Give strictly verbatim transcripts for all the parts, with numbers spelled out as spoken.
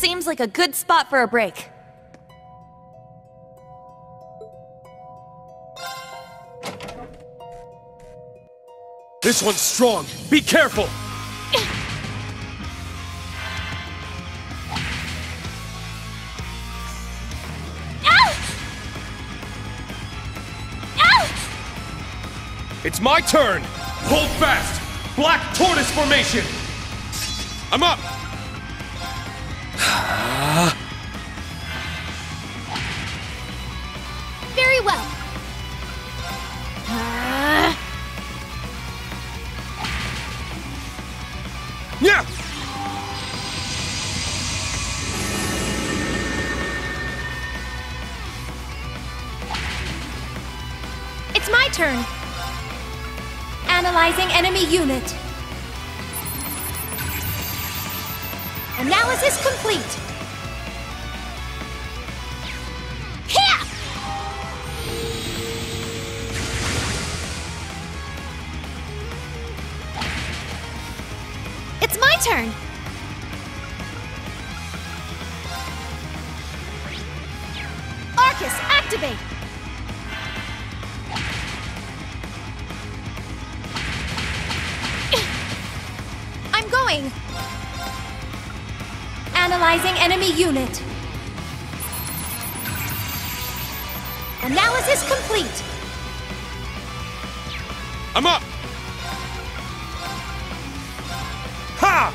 seems like a good spot for a break. This one's strong. Be careful! It's my turn! Hold fast! Black Tortoise Formation! I'm up! Very well. Uh... Yeah! It's my turn. Analyzing enemy unit. Analysis complete. Here! It's my turn. Arcus, activate. Analyzing enemy unit. Analysis complete. I'm up. Ha!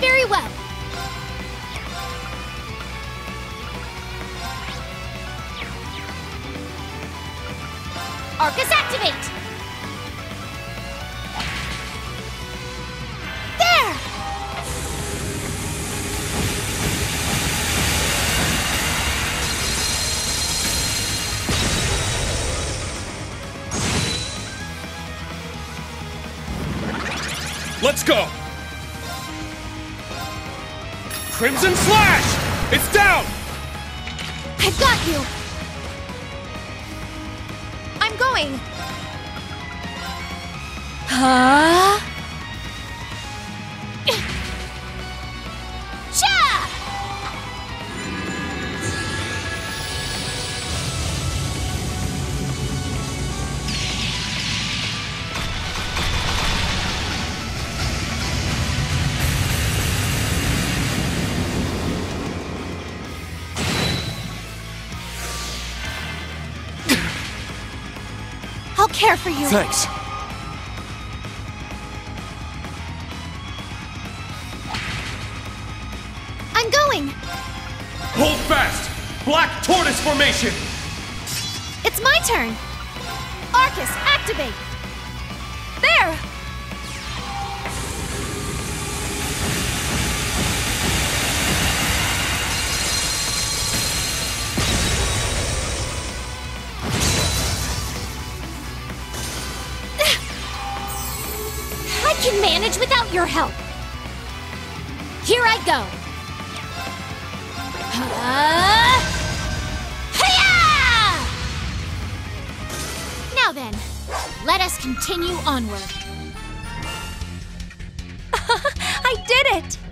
Very well. Arcus, activate! There! Let's go! Crimson Slash! It's down! I've got you! Huh? Care for you. Thanks. I'm going. Hold fast. Black Tortoise Formation. It's my turn. Arcus, activate. There. I can manage without your help. Here I go. Uh, hi-ya! Now then, let us continue onward. I did it!